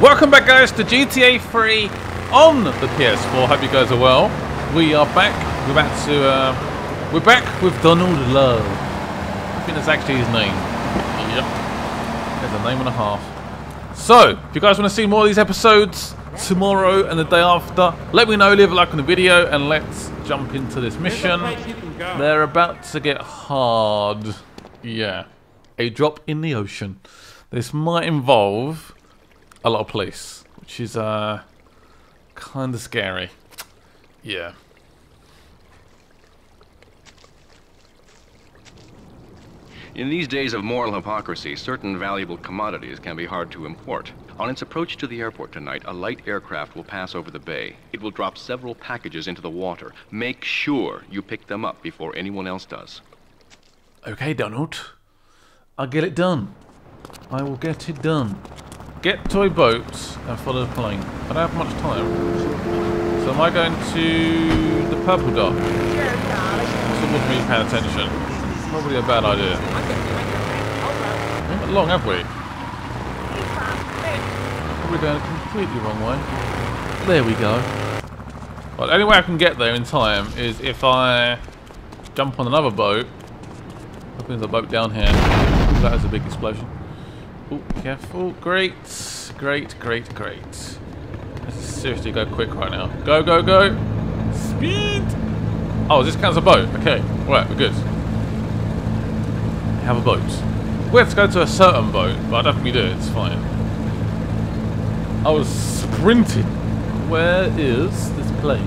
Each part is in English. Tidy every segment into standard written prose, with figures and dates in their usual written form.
Welcome back, guys, to GTA 3 on the PS4. Hope you guys are well. We are back. We're back to we're back with Donald Love. I think that's actually his name. Yep, there's a name and a half. So, if you guys want to see more of these episodes tomorrow and the day after, let me know. Leave a like on the video, and let's jump into this mission. They're about to get hard. Yeah, a drop in the ocean. This might involve a lot of police, which is kind of scary. Yeah. In these days of moral hypocrisy, certain valuable commodities can be hard to import. On its approach to the airport tonight, a light aircraft will pass over the bay. It will drop several packages into the water. Make sure you pick them up before anyone else does. Okay, Donald. I'll get it done. I will get it done. Get toy boats and follow the plane. I don't have much time. So am I going to the purple dot? Someone wasn't really paying attention. Probably a bad idea. Not long, have we? Probably going a completely wrong way. There we go. Well, the only way I can get there in time is if I jump on another boat. Hopefully there's a boat down here. That is a big explosion. Oh, careful. Great. Great, great, great. Let's seriously go quick right now. Go, go, go. Speed. Oh, this counts as a boat. Okay. Alright, we're good. We have a boat. We have to go to a certain boat, but I don't think we do it. It's fine. I was sprinting. Where is this plane?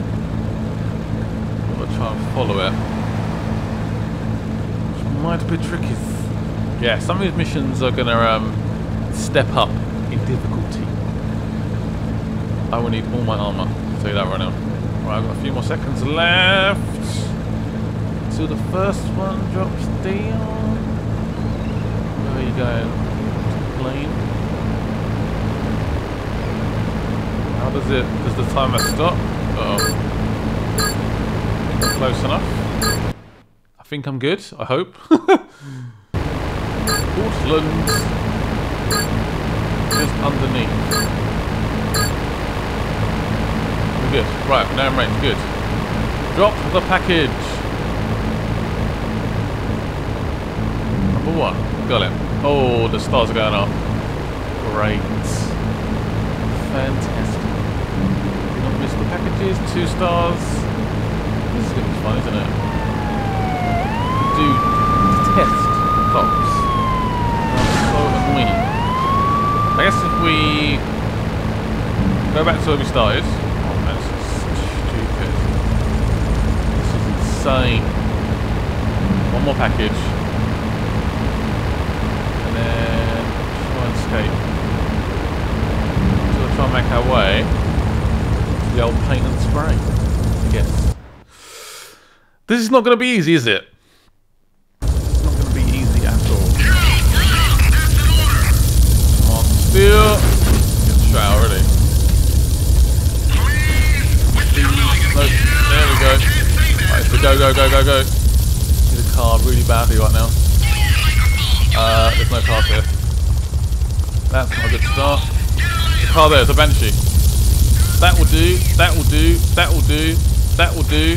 I've got to try and follow it. Which might be tricky. Yeah, some of these missions are going to step up in difficulty. I will need all my armour. I'll tell you that right now. Right, I've got a few more seconds left. So the first one drops down. Where are you going? Plane. How does it... Does the timer stop? Uh-oh. Close enough. I think I'm good. I hope. Portland. Just underneath. We're good. Right, now I'm right. Good. Drop the package. Number one. Got it. Oh, the stars are going up. Great. Fantastic. Did not miss the packages. 2 stars. This is going to be fun, isn't it? Do test cops. I guess if we go back to where we started. Oh man, this is stupid. This is insane. One more package. And then try and escape. So we'll try and make our way to the old paint and spray, I guess. This is not going to be easy, is it? Feel. Good try already. No, there we go. Alright, so go, go, go, go, go. Need a car really badly right now. There's no cars here. That's not a good start. The car there, it's a Banshee. That will do, that will do, that will do, that will do.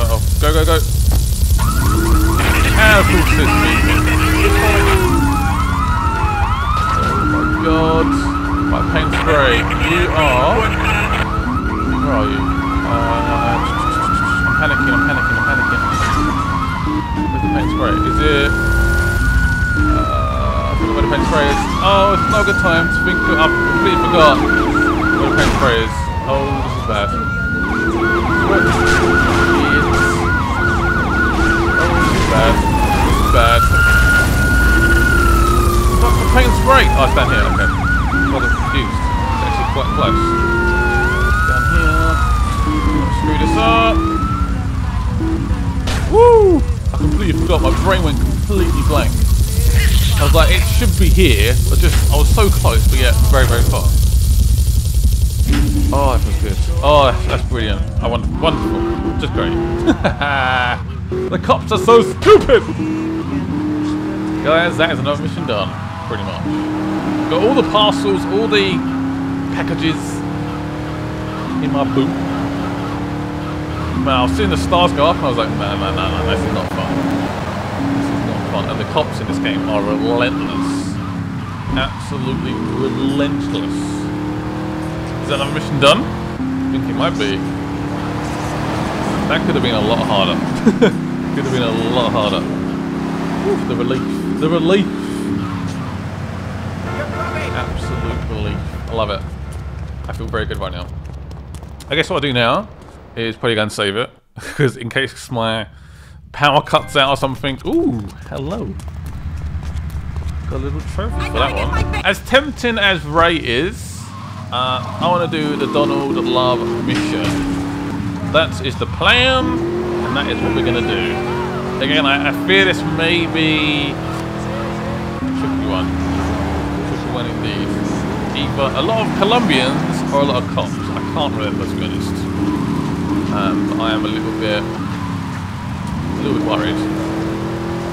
Uh oh. Go, go, go. Ah, God. Right, paint spray. You are... Where are you? I'm panicking, I'm panicking, I'm panicking. Where's the paint spray? Is it... I don't know where the paint spray is. Oh, it's not a good time to think up. I completely forgot where the paint spray is. Oh, this is bad. Oh, this is bad. This is bad. Paint spray! Oh, it's down here, okay. I'm rather confused. It's actually quite close. Down here. Screw this up! Woo! I completely forgot, my brain went completely blank. I was like, it should be here. I was so close, but yet very, very far. Oh, that feels good. Oh, that's brilliant. I want wonderful. Just great. The cops are so stupid! Guys, that is another mission done. Pretty much. Got all the parcels, all the packages in my boot. Man, I was seeing the stars go up and I was like, man, this is not fun. This is not fun. And the cops in this game are relentless. Absolutely relentless. Is that another mission done? I think it might be. That could have been a lot harder. Could have been a lot harder. Oof, the relief. The relief. Absolute relief. I love it. I feel very good right now. I guess what I do now is probably go and save it. Because in case my power cuts out or something. Ooh, hello. Got a little trophy for that one. As tempting as Ray is, I want to do the Donald Love mission. That is the plan, and that is what we're going to do. Again, I fear this may be a tricky one. Tricky one indeed. Either a lot of Colombians or a lot of cops. I can't remember, to be honest. But I am a little bit worried.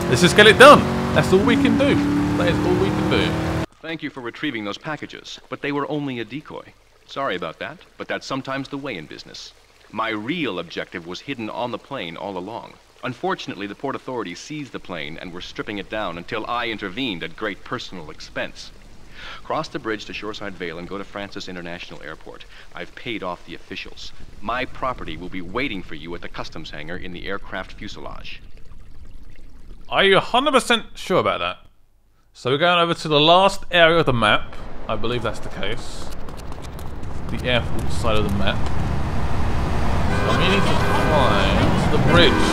Let's just get it done. That's all we can do. That is all we can do. Thank you for retrieving those packages, but they were only a decoy. Sorry about that, but that's sometimes the way in business. My real objective was hidden on the plane all along. Unfortunately, the port authorities seized the plane and were stripping it down until I intervened at great personal expense. Cross the bridge to Shoreside Vale and go to Francis International Airport. I've paid off the officials. My property will be waiting for you at the customs hangar in the aircraft fuselage. Are you 100% sure about that? So we're going over to the last area of the map. I believe that's the case. The airport side of the map. I'm meaning to find the bridge.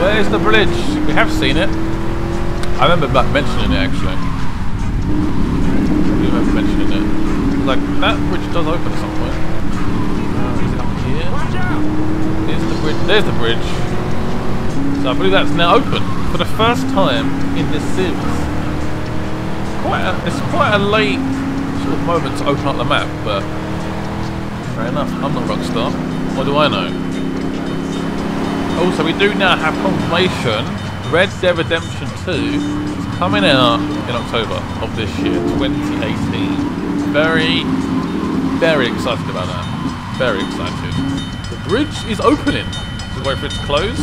Where's the bridge? We have seen it. I remember mentioning it actually. I remember mentioning it. Like, that bridge does open at some point. Is it up here? There's the bridge. There's the bridge. So I believe that's now open for the first time in this series. It's quite a late sort of moment to open up the map, but fair enough. I'm not a rock star. What do I know? Also, we do now have confirmation Red Dead Redemption 2 is coming out in October of this year, 2018. Very, very excited about that. Very excited. The bridge is opening. Just wait for it to close.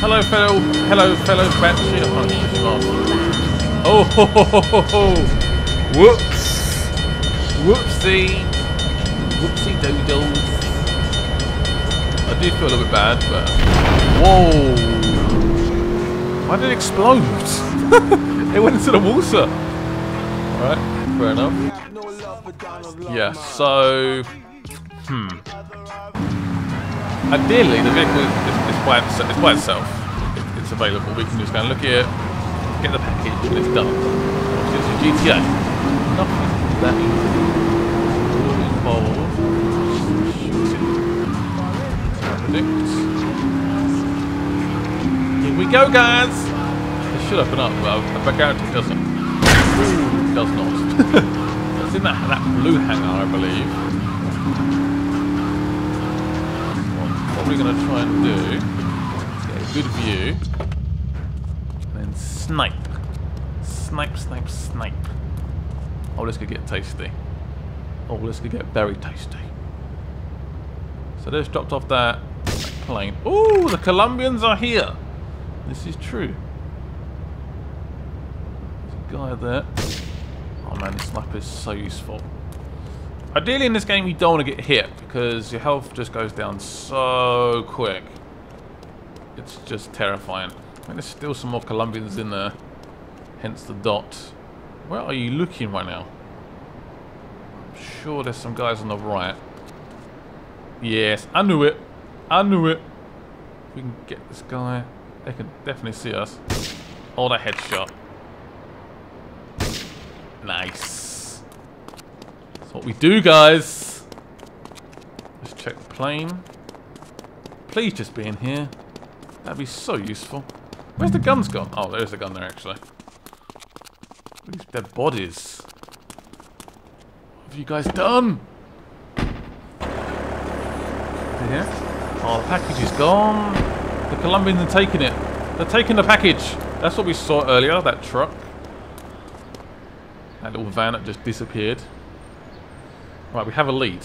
Hello, fellow Banshee. Oh, ho, ho, ho, ho, ho. Whoops. Whoopsie. Whoopsie doodles. I do feel a little bit bad, but... Whoa! Why did it explode? It went into the water! Alright, fair enough. Yeah, so... Ideally, the vehicle is by itself. It's available. We can just go and look at it, get the package, and it's done. Obviously, it's a GTA. Nothing that easy. All involved. Here we go, guys! It should open up, but I guarantee it doesn't. It does not. It's in that blue hangar, I believe. What we're going to try and do is get a good view and then snipe. Snipe. Oh, this could get tasty. Oh, this could get very tasty. So they just dropped off that plane. Ooh, the Colombians are here. This is true. There's a guy there. Oh man, the sniper is so useful. Ideally in this game you don't want to get hit because your health just goes down so quick. It's just terrifying. I mean, there's still some more Colombians in there. Hence the dot. Where are you looking right now? I'm sure there's some guys on the right. Yes, I knew it. I knew it. We can get this guy. They can definitely see us. Oh, that headshot. Nice. That's what we do, guys. Let's check the plane. Please just be in here. That'd be so useful. Where's the guns gone? Oh, there's a gun there, actually. These dead bodies. What have you guys done? Here. Oh, the package is gone. The Colombians are taking it. They're taking the package. That's what we saw earlier, that truck. That little van that just disappeared. Right, we have a lead.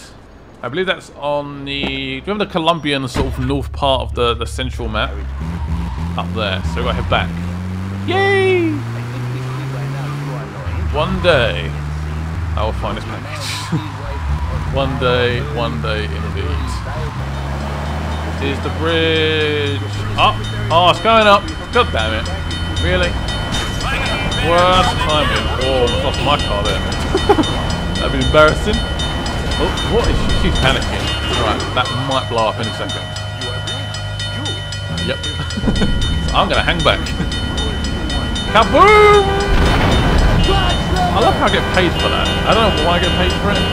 I believe that's on the... Do you remember the Colombian sort of north part of the central map? Up there. So we've got to head back. Yay! One day I will find this package. One day indeed. This is the bridge. Up! Oh, it's going up! God damn it. Really? Worst timing. Oh, I lost my car there. That'd be embarrassing. Oh, what is she? She's panicking. Alright, that might blow up any second. Yep. I'm gonna hang back. Kaboom! I love how I get paid for that. I don't know why I get paid for it,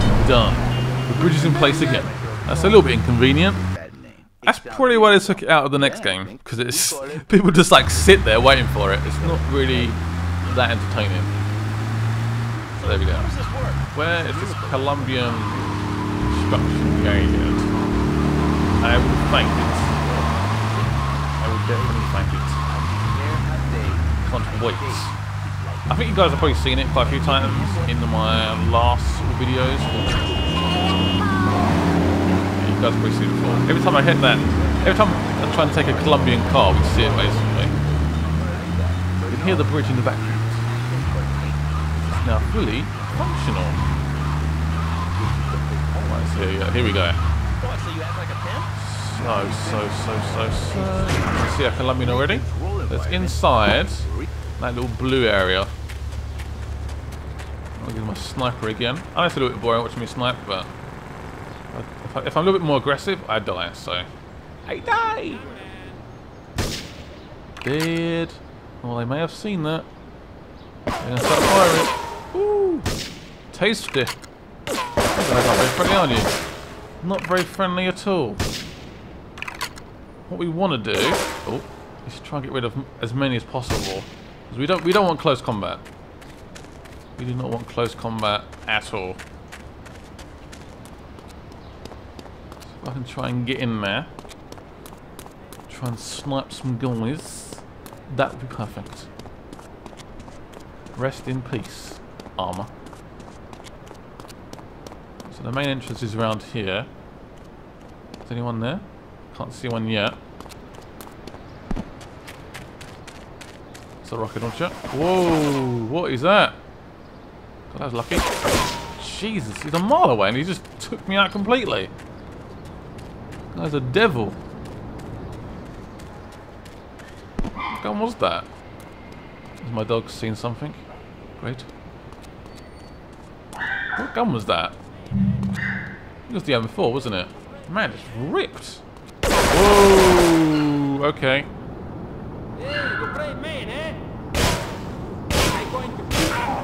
but... Done. The bridge is in place again. That's a little bit inconvenient. That's probably why they took it out of the next game. Because it's... People just like sit there waiting for it. It's not really that entertaining. There we go. Where is this Colombian structure going? I will find it. I will definitely find it. Can't wait. I think you guys have probably seen it quite a few times in my last videos. Yeah, you guys have probably seen it before. Every time I hit that, every time I try and take a Colombian car, we see it basically. You can hear the bridge in the background. Now fully functional. Alright, so here we go. What, so you act like a pimp? So. See a Colombian already? That's inside that little blue area. I'll give him a sniper again. I know it's a little bit boring watching me snipe, but if I'm a little bit more aggressive, I die, so. I die! Dead. Well, they may have seen that. They're gonna start firing. Ooh, tasty. Not very friendly, are you? Not very friendly at all. What we want to do, is try and get rid of as many as possible, because we don't want close combat. We do not want close combat at all. So I can try and get in there, try and snipe some guys. That would be perfect. Rest in peace. Armor. So the main entrance is around here. Is anyone there? Can't see one yet. It's a rocket launcher. Whoa! What is that? God, that was lucky. Jesus, he's a mile away and he just took me out completely. That's a devil. What gun was that? Has my dog seen something? Great. What gun was that? It was the M4, wasn't it? Man, it's ripped. Whoa! Okay.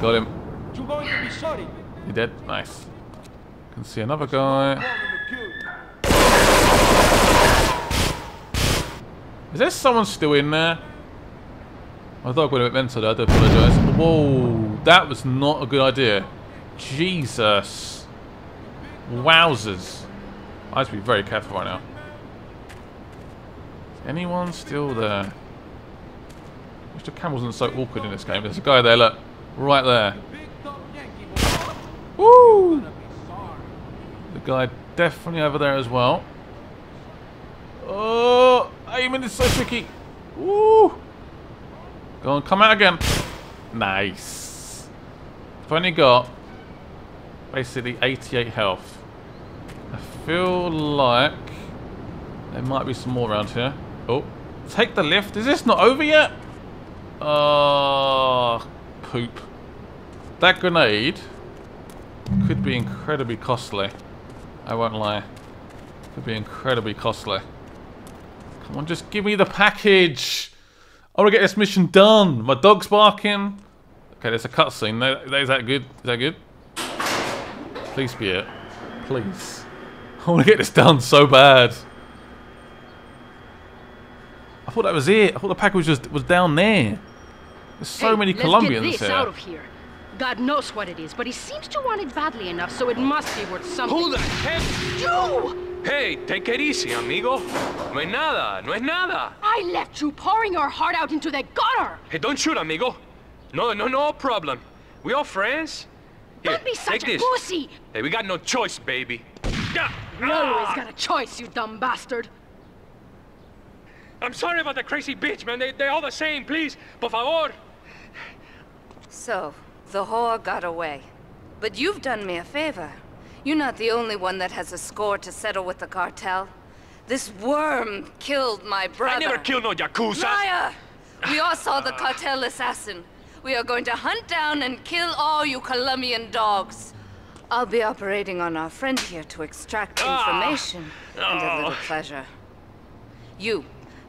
Got him. You're dead? Nice. Can see another guy. Is there someone still in there? My dog went a bit mental, I do apologise. Whoa, that was not a good idea. Jesus. Wowzers. I have to be very careful right now. Is anyone still there? I wish the camera wasn't so awkward in this game. There's a guy there, look. Right there. Woo! The guy definitely over there as well. Oh! Aiming is so tricky. Woo! Go on, come out again. Nice. I've only got basically 88 health. I feel like there might be some more around here. Oh, take the lift. Is this not over yet? Oh, poop. That grenade could be incredibly costly. I won't lie. Could be incredibly costly. Come on, just give me the package. I want to get this mission done. My dog's barking. Okay, there's a cutscene. Is that good? Is that good? Please be it. Please. I want to get this done so bad. I thought that was it. I thought the pack was just down there. There's so many Colombians here. Let's get this out of here. God knows what it is, but he seems to want it badly enough, so it must be worth something. Who the heck? You! Hey, take it easy, amigo. No es nada, no es nada. I left you pouring your heart out into that gutter. Hey, don't shoot, amigo. No problem. We all friends. Here, don't be such a pussy! Hey, we got no choice, baby. You always got a choice, you dumb bastard. I'm sorry about the crazy bitch, man. They all the same, please. Por favor. So, the whore got away. But you've done me a favor. You're not the only one that has a score to settle with the cartel. This worm killed my brother. I never killed no Yakuza. Liar! We all saw the cartel assassin. We are going to hunt down and kill all you Colombian dogs. I'll be operating on our friend here to extract information and a little pleasure. You,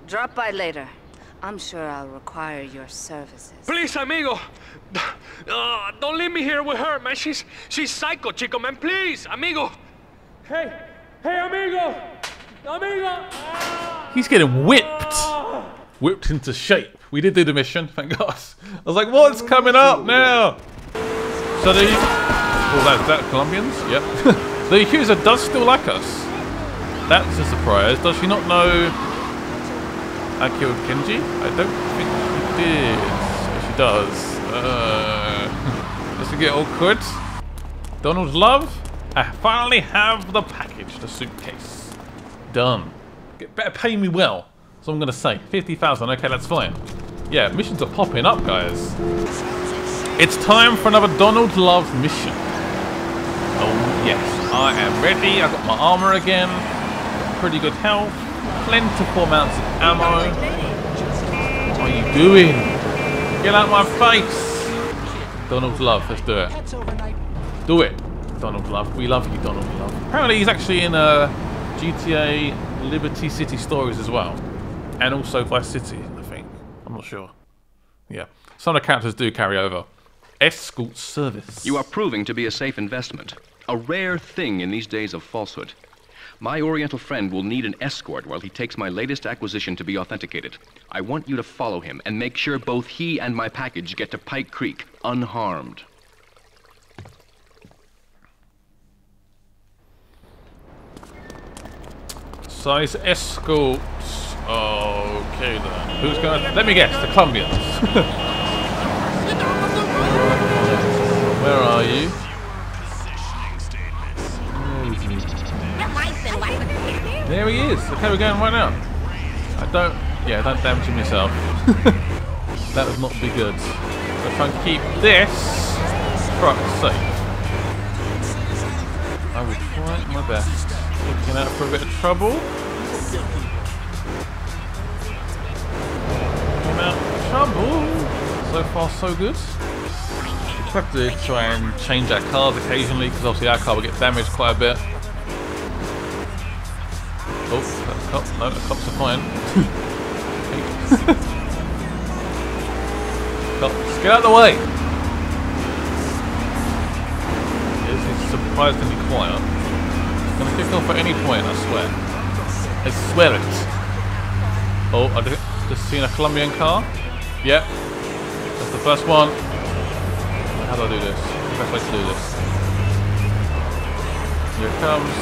drop by later. I'm sure I'll require your services. Please, amigo. Don't leave me here with her, man. She's psycho, chico, man. Please, amigo. Hey, amigo. Amigo. He's getting whipped. Whipped into shape. We did do the mission, thank God. I was like, what's coming up now? So the... Oh, that Colombians? Yep. The accuser does still like us. That's a surprise. Does she not know... I killed Kenji? I don't think she did. So she does. Does it get awkward? Donald Love? I finally have the package, the suitcase. Done. Better pay me well. So I'm going to say 50,000. Okay, that's fine. Yeah, missions are popping up, guys. It's time for another Donald Love mission. Oh, yes. I am ready. I got my armor again. Pretty good health. Plentiful amounts of ammo. What are you doing? Get out my face! Donald Love, let's do it. Do it, Donald Love. We love you, Donald Love. Apparently he's actually in GTA Liberty City Stories as well. And also Vice City, I think. I'm not sure. Yeah, some of the characters do carry over. Escort service. You are proving to be a safe investment. A rare thing in these days of falsehood. My Oriental friend will need an escort while he takes my latest acquisition to be authenticated. I want you to follow him and make sure both he and my package get to Pike Creek unharmed. Size escorts. Okay then. Who's going? Let me guess. The Colombians. Where are you? There he is. Okay, we're going right now. Don't damage him yourself. That would not be good. So if I can keep this truck safe, I would try my best. Looking out for a bit of trouble. Came out of trouble. So far, so good. We have to try and change our cars occasionally because obviously our car will get damaged quite a bit. Oh, that's cops. No, the cops are fine. Cops, get out of the way! This is surprisingly quiet. It's going to kick off at any point, I swear. I swear it. Oh, I've just seen a Colombian car. Yep. That's the first one. How do I do this? The best way to do this. Here it comes.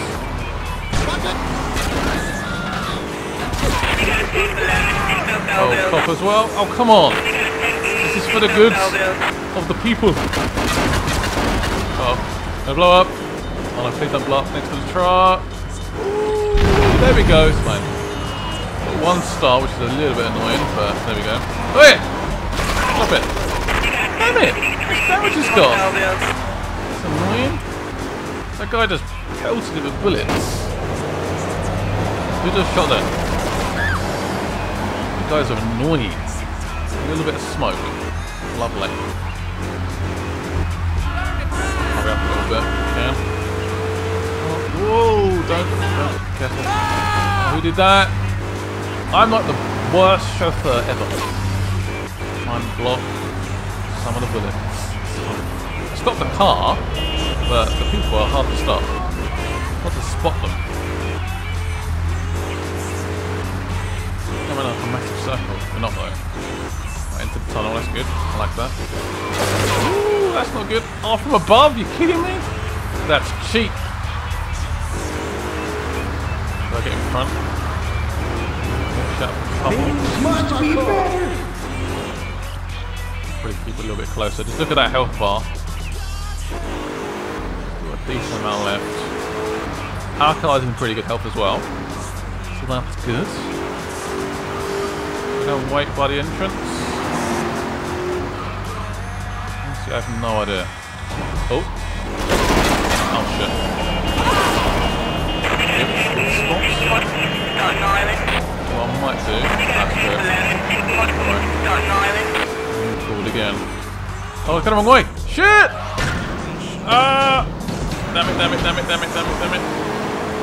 Oh, cop as well. Oh, come on. This is for the goods of the people. Oh, no blow up. Oh, no, please don't blow up next to the truck. There we go. It's fine. Got one star, which is a little bit annoying, but there we go. Oh, yeah. Stop it. Damn it. This damage has gone. That's annoying. That guy just pelted it with bullets. Who just shot that? You guys are annoying. A little bit of smoke. Lovely. Hurry up a little bit. Yeah. Whoa! Don't. Careful. Who did that? I'm like the worst chauffeur ever. Try and block some of the bullets. I stopped the car, but the people are hard to stop. Hard to spot them. Coming up a massive circle. We're not though. Right into the tunnel, that's good. I like that. Ooh, that's not good. Oh, from above? You kidding me? That's cheap. Do I get in front? Watch out for the couple. probably keep a little bit closer. Just look at that health bar. Got a decent amount left. Alkali's in pretty good health as well. So that's good. Gonna wait by the entrance. Honestly, I have no idea. Oh. Oh shit. Well, I might do. That's good. Cool again. Oh, I got the wrong way. Shit! Damn it, damn it, damn it, damn it, damn it, damn it.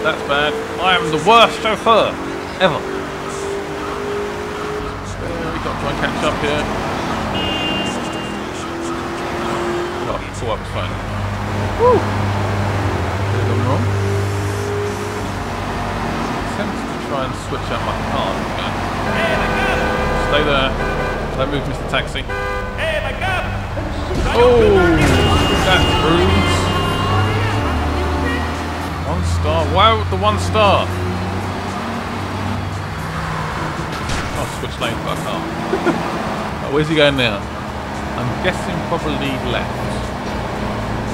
That's bad. I am the worst chauffeur ever. We got to try and catch up here. Oh, it's all up, it's fine. Woo! Did it go wrong? Attempt to try and switch out my car. Stay there. I moved Mr. Taxi. Oh! That's rude. Star. Wow, the 1 star. I'll switch lanes by car. Oh, where's he going now? I'm guessing probably left.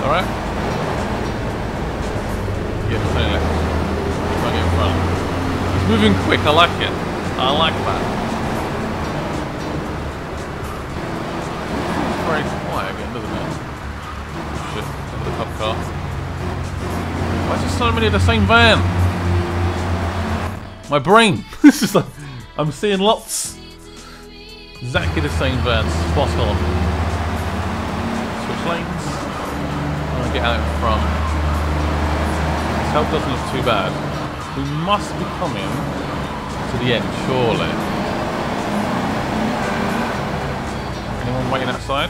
Alright? Yeah, it's only left. He's running in front. He's moving quick, I like it. I like that. It's very quiet again, doesn't it? Shit, under the top car. Why is there so many of the same van? My brain! This is like, I'm seeing lots. Exactly the same van, spot on. Switch lanes. I'm gonna get out in front. This help doesn't look too bad. We must be coming to the end, surely. Anyone waiting outside?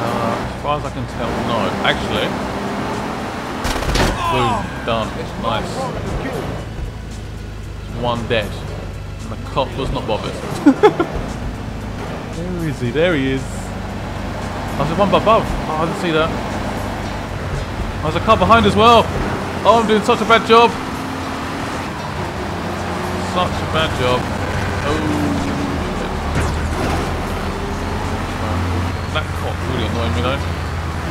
As far as I can tell, no. Actually. Boom, done, nice. There's one dead. And the cop was not bothered. Where is he? There he is. Oh, there's one above. Oh, I didn't see that. Oh, there's a car behind as well. Oh, I'm doing such a bad job. Such a bad job. Oh. That cop really annoyed me though.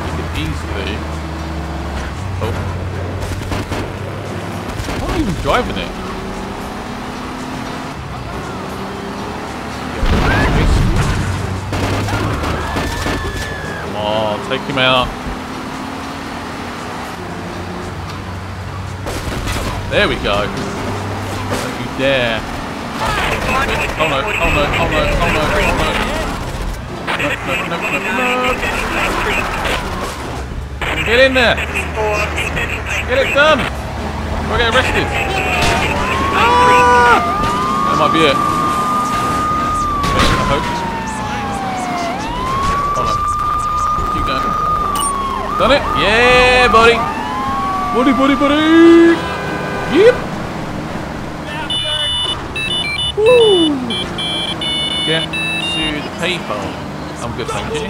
You could easily... Oh. I'm not even driving it. Come on, take him out. There we go. Don't you dare. Oh no, oh no, oh no, oh no, oh no, oh no. No, no, no, no. Get in there. Get it done. We're getting arrested. Ah! That might be it. I hope. Oh no. Keep going. Done it? Yeah, buddy. Buddy, buddy, buddy. Yep. Woo. Get to the payphone. I'm good, thank you.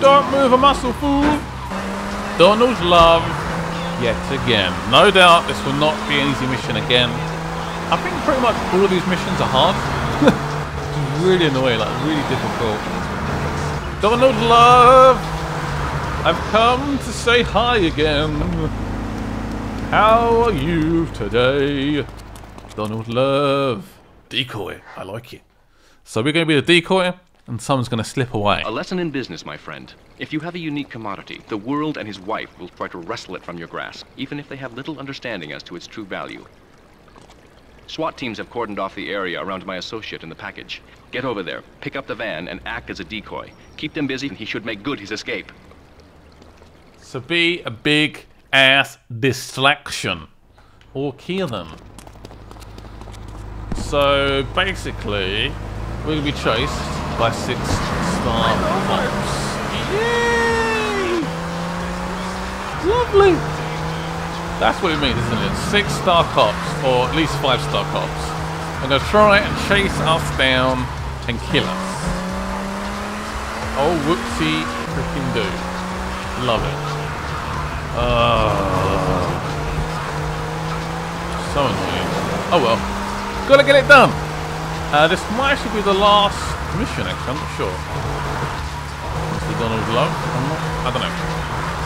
Don't move a muscle, fool. Donald Love. Yet again. No doubt this will not be an easy mission again. I think pretty much all of these missions are hard. It's really annoying, like really difficult. Donald Love! I've come to say hi again. How are you today? Donald Love. Decoy. I like it. So we're going to be the decoy and someone's going to slip away. A lesson in business, my friend. If you have a unique commodity, the world and his wife will try to wrestle it from your grasp, even if they have little understanding as to its true value. SWAT teams have cordoned off the area around my associate in the package. Get over there, pick up the van, and act as a decoy. Keep them busy, and he should make good his escape. So be a big-ass distraction. Or kill them. So, basically, we're going to be chased by 6-star cops. Yay! Lovely! That's what it means, isn't it? 6-star cops, or at least 5-star cops. And they'll try and chase us down and kill us. Oh, whoopsie freaking do. Love it. So annoying. Oh well. Gotta get it done! This might actually be the last mission, actually. I'm not sure. It's the Donald Love. I don't know.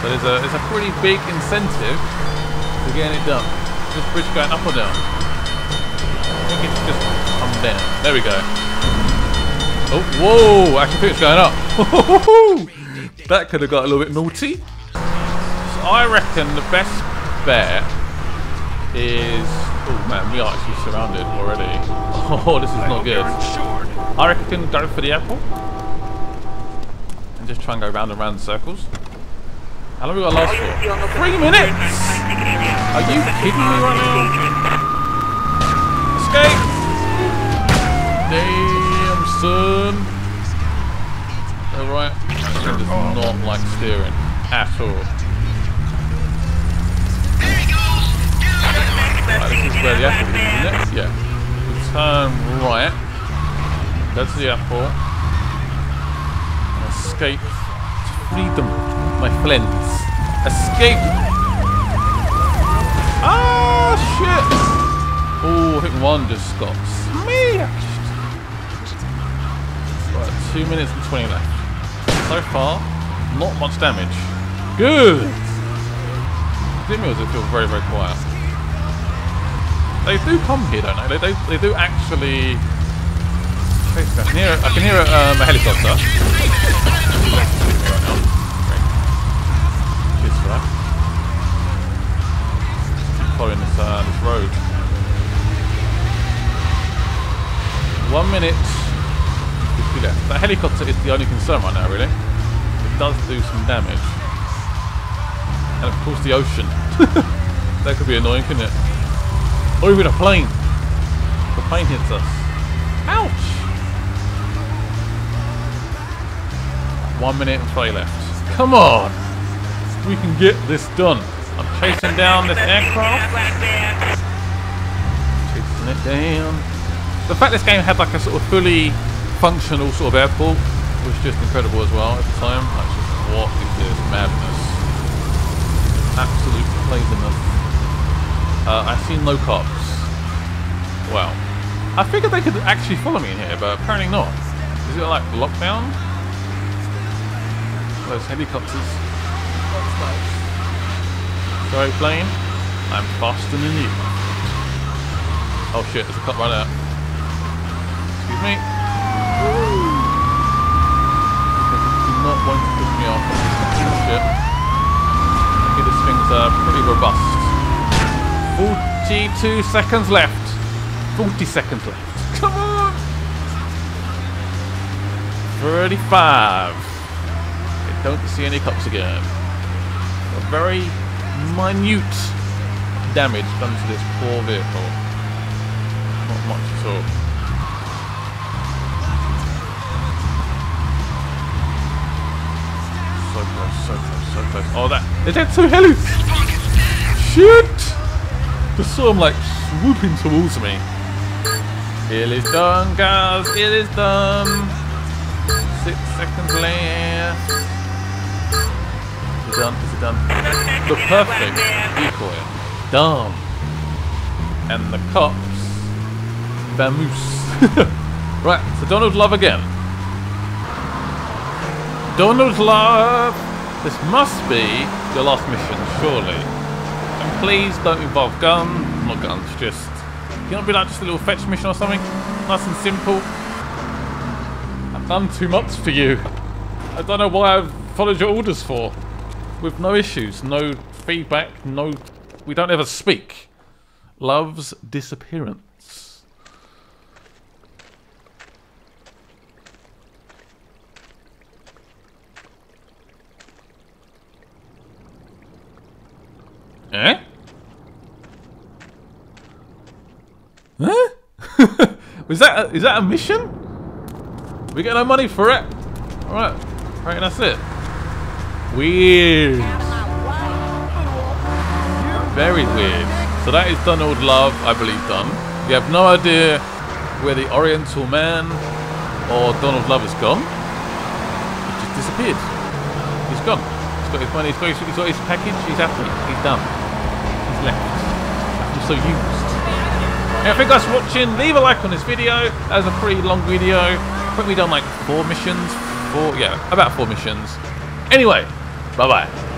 So there's a pretty big incentive to getting it done. Is this bridge going up or down? I think it's just come down. There we go. Oh, whoa! I actually think it's going up. That could have got a little bit naughty. So I reckon the best bet is... Oh man, we are actually surrounded already. Oh, this is not good. I reckon go for the airport. And just try and go round and round in circles. How long have we got last for? 3 minutes! Are you kidding me right now? Escape! Damn son! Alright, that does not like steering at all. Right, this is where the airport is, isn't it? Yeah. We turn right. Go to the airport. And escape to freedom. My friends, escape! Ah, shit! Oh, I think one just got smashed. Right, 2 minutes and 20 left. So far, not much damage. Good. The meals feel very, very quiet. They do come here, don't they? They do actually. I can hear a helicopter. Following this road. 1 minute. That helicopter is the only concern right now, really. It does do some damage. And of course the ocean. That could be annoying, couldn't it? Or even a plane. The plane hits us. Ouch! 1 minute and 3 left. Come on! We can get this done. I'm chasing down this aircraft. Chasing it down. The fact this game had like a sort of fully functional sort of airport was just incredible as well at the time. Like, just what is this madness? Absolute craziness. I've seen no cops. Well, I figured they could actually follow me in here, but apparently not. Is it like lockdown? Those helicopters. Sorry, plane. I'm faster than you. Oh shit, there's a cop right out. Excuse me. Do not want to push me off. Oh shit. Okay, this thing's pretty robust. 42 seconds left. 40 seconds left. Come on! 35. I don't see any cops again. A very minute damage done to this poor vehicle. Not much at all. So close, so close, so close. Oh, that. Is that two helis? Shit! Just saw him like swooping towards me. It is done, guys. It is done. 6 seconds left. Done, is it done? The perfect decoy. Done. And the cops. Vamoose. Right, so Donald Love again. Donald Love! This must be your last mission, surely. And please don't involve guns. Not guns, just... Can it be like just a little fetch mission or something? Nice and simple. I've done too much for you. I don't know why I've followed your orders for. With no issues, no feedback, no... We don't ever speak. Love's disappearance. Eh? Huh? Is that a mission? We get no money for it. Alright, right, that's it. Weird. Very weird. So that is Donald Love, I believe, done. We have no idea where the Oriental Man or Donald Love has gone. He just disappeared. He's gone. He's got his money, he's got his package, he's happy, he's done. He's left. I'm so used. Anyway, thank you guys for watching. Leave a like on this video. That was a pretty long video. haven't we done like 4 missions? 4, yeah, about 4 missions. Anyway, bye-bye.